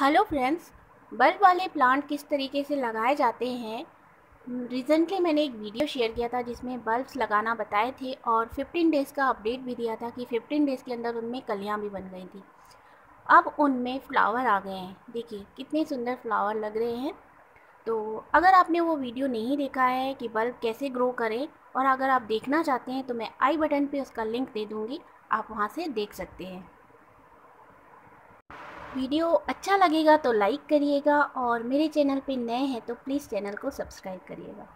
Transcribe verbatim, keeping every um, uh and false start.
Hello friends, bulb वाले plant किस तरीके से लगाए जाते हैं। रिसेंटली मैंने एक वीडियो शेयर किया था जिसमें बल्ब्स लगाना बताए थे और पंद्रह डेज़ का अपडेट भी दिया था कि पंद्रह डेज़ के अंदर उनमें कलियां भी बन गई थी। अब उनमें फ़्लावर आ गए हैं। देखिए कितने सुंदर फ्लावर लग रहे हैं। तो अगर आपने वो वीडियो नहीं देखा है कि बल्ब कैसे ग्रो करें, और अगर आप देखना चाहते हैं तो मैं आई बटन पर उसका लिंक दे दूँगी, आप वहाँ से देख सकते हैं। वीडियो अच्छा लगेगा तो लाइक करिएगा और मेरे चैनल पे नए हैं तो प्लीज़ चैनल को सब्सक्राइब करिएगा।